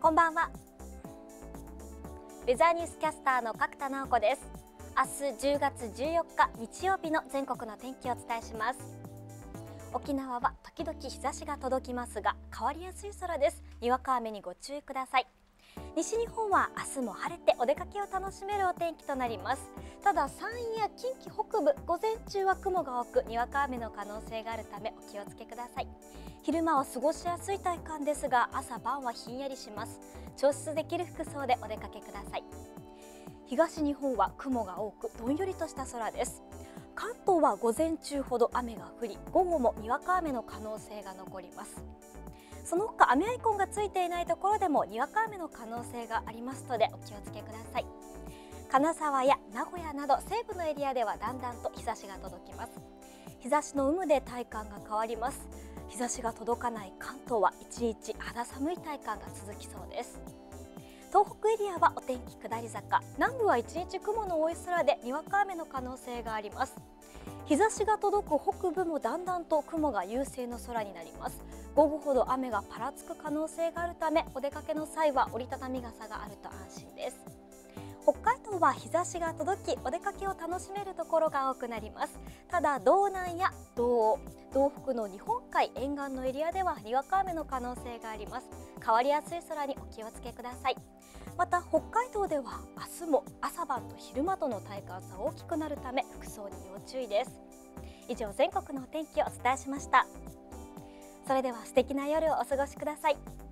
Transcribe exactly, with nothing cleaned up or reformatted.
こんばんは。ウェザーニュースキャスターの角田直子です。明日じゅうがつじゅうよっか日曜日の全国の天気をお伝えします。沖縄は時々日差しが届きますが、変わりやすい空です。にわか雨にご注意ください。西日本は明日も晴れてお出かけを楽しめるお天気となります。ただ山陰や近畿北部、午前中は雲が多くにわか雨の可能性があるためお気をつけください。昼間は過ごしやすい体感ですが、朝晩はひんやりします。調節できる服装でお出かけください。東日本は雲が多くどんよりとした空です。関東は午前中ほど雨が降り、午後もにわか雨の可能性が残ります。その他、雨アイコンがついていないところでもにわか雨の可能性がありますのでお気をつけください。金沢や名古屋など西部のエリアではだんだんと日差しが届きます。日差しの有無で体感が変わります。日差しが届かない関東は一日肌寒い体感が続きそうです。東北エリアはお天気下り坂、南部は一日雲の多い空でにわか雨の可能性があります。日差しが届く北部もだんだんと雲が優勢の空になります。午後ほど雨がぱらつく可能性があるため、お出かけの際は折りたたみ傘があると安心です。北海道は日差しが届き、お出かけを楽しめるところが多くなります。ただ道南や道央、道北の日本海沿岸のエリアではにわか雨の可能性があります。変わりやすい空にお気をつけください。また北海道では明日も朝晩と昼間との体感差が大きくなるため、服装に要注意です。以上、全国のお天気をお伝えしました。それでは素敵な夜をお過ごしください。